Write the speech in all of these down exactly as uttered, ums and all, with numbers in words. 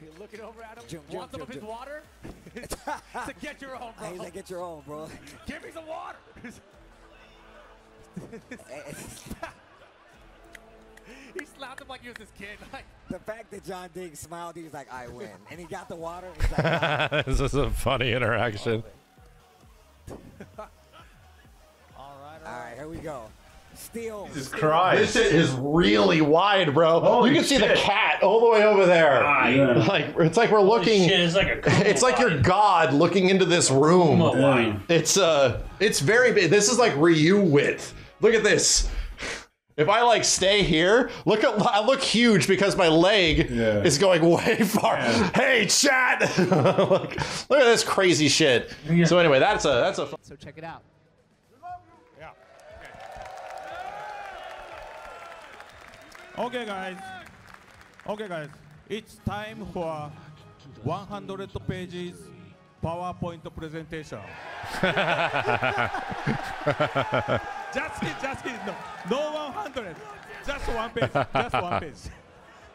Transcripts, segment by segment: He's looking over at him, jump, wants jump, him jump, up his jump. water. It's a get your own, bro. He's like, get your own, bro. Give me some water. He slapped him like he was his kid. Like, the fact that John Diggs smiled, he was like, I win. And he got the water. He's like, I win. This is a funny interaction. all right, all right. All right, here we go. Steel. Jesus Christ. This is really wide, bro. Holy you can shit. see the cat all the way over there. Ah, yeah. Like it's like we're looking. Shit, it's like, a it's like your god looking into this room. Yeah. It's uh, it's very big. This is like Ryu width. Look at this. If I like stay here, look at I look huge because my leg yeah. is going way far. Yeah. Hey, chat! look, look at this crazy shit. Yeah. So anyway, that's a that's a. So check it out. Okay guys, okay guys, it's time for one hundred pages PowerPoint presentation. Just it, just it, no, no one hundred, just one page, just one page,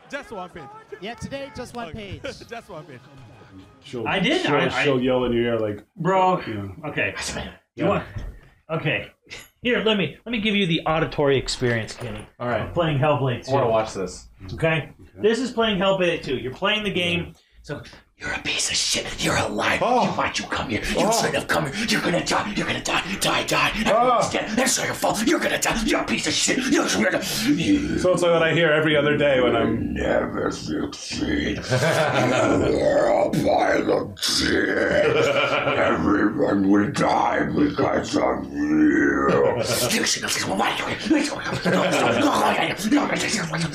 just one page. Yeah, today, just one okay. page. just one page. She'll, I did. She'll, I, she'll I, yell in your ear like, bro, you know. Okay, you yeah. want, okay. Here, let me let me give you the auditory experience, Kenny. All right, I'm playing Hellblade two. I want to watch this. Okay? okay, this is playing Hellblade two. You're playing the game, so you're a piece of shit. You're alive. Oh. You why'd you come here? You oh. shouldn't have come here. You're gonna die. You're gonna die. Die, die. Oh. That's not your fault. You're gonna die. You're a piece of shit. You're gonna. So it's like what I hear every other day when I'm never succeed. You're a pile of shit. Everyone will die because of you. You should have seen what you're doing.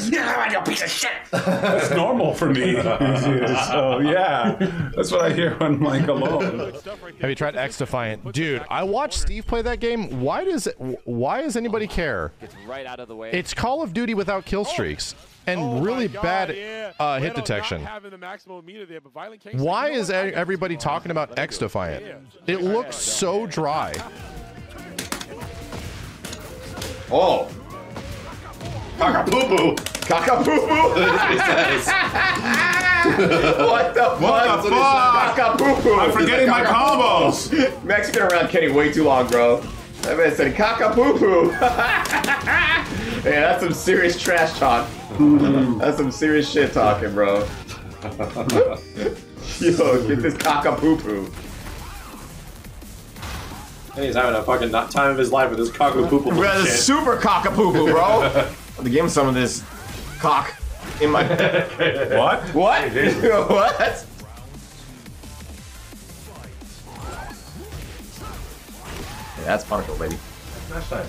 You're a piece of shit. That's normal for me. Oh yeah, that's what I hear when I'm like alone. Have you tried X Defiant, dude? I watched Steve play that game. Why does it, why does anybody care? It's right out of the way. It's Call of Duty without kill streaks. And oh really God, bad yeah. uh, hit detection. There, but why is everybody talking about X Defiant? It looks so dry. Oh. Caca poo poo. Caca poo poo. That's what he says. What the fuck? What the fuck? Caca poo poo. I'm forgetting my combos. Max, you've been around Kenny way too long, bro. That man said caca poo poo. Yeah, that's some serious trash talk. That's some serious shit talking, bro. Yo, get this caca poo poo. He's having a fucking time of his life with this cock-a-poo-poo shit. Super cock-a-poo-poo, bro. The game some of this cock in my What? What? What? Hey, that's Punishable, baby. That's time.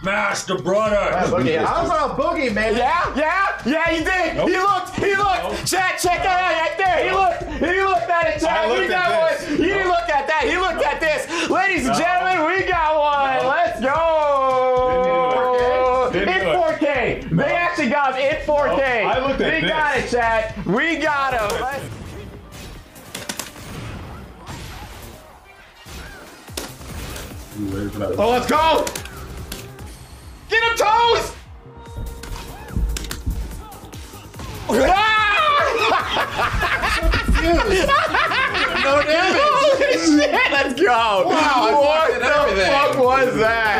Smash the brother! That's boogie. I was on a boogie, man. Yeah, yeah, yeah, he did. Nope. He looked, he looked. Nope. Chat, check that out right there. He looked, he looked at it, chat. We got one. You didn't look at that. He looked at this. Ladies and gentlemen, we got one. No. Let's go. Didn't do it. In four K. No. They actually got him in four K. No. I looked at we this. We got it, chat. We got him. Let's oh, let's go. Get him toes! No damage! Holy shit! Let's go! Wow, what the fuck was that?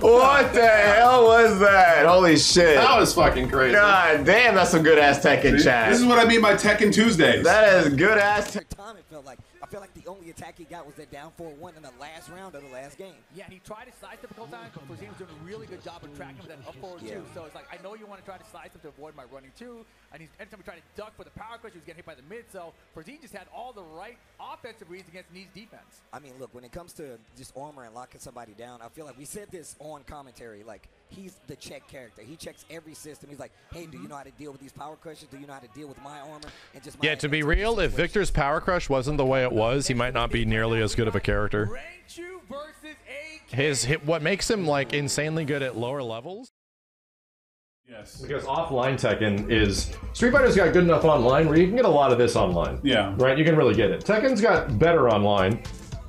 What the hell was that? Holy shit! That was fucking crazy. God damn, that's some good ass Tekken chat. This is what I mean by Tekken Tuesdays. That is good ass Tekken. It felt like. I feel like the only attack he got was that down four one in the last round of the last game. Yeah, he tried to slice them a couple times, but Fuzine was doing a really good job of tracking with that up forward yeah. two. So it's like, I know you want to try to slice them to avoid my running two, and he's, every time he tried to duck for the power crush, he was getting hit by the mid, so Fuzine just had all the right offensive reads against Knee's defense. I mean, look, when it comes to just armor and locking somebody down, I feel like we said this on commentary, like, he's the check character. He checks every system. He's like, hey, do you know how to deal with these power crushes? Do you know how to deal with my armor? And just my yeah, to be real, if Victor's power crush wasn't the way it was, he might not be nearly as good of a character. His hit, what makes him like insanely good at lower levels? Yes. Because offline Tekken is Street Fighter's got good enough online where you can get a lot of this online. Yeah. Right? You can really get it. Tekken's got better online.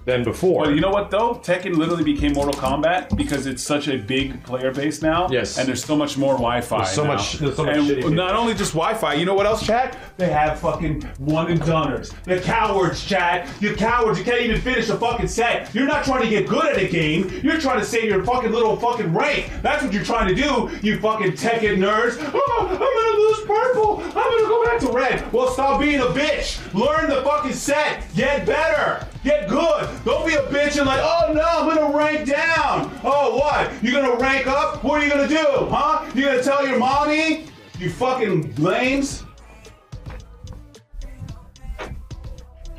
than before. Well, you know what though? Tekken literally became Mortal Kombat because it's such a big player base now. Yes. And there's so much more Wi-Fi. There's so now. much. There's so much and shitty not only just Wi-Fi. You know what else, chat? They have fucking one and doners. They're cowards, chat. You're cowards. You can't even finish a fucking set. You're not trying to get good at a game. You're trying to save your fucking little fucking rank. That's what you're trying to do. You fucking Tekken nerds. Oh, I'm gonna lose purple. I'm gonna go back to red. Well, stop being a bitch. Learn the fucking set. Get better. Get good. Don't be a bitch and like, oh no, I'm gonna rank down. Oh, what? You're gonna rank up? What are you gonna do, huh? You're gonna tell your mommy? You fucking lames?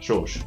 Shush.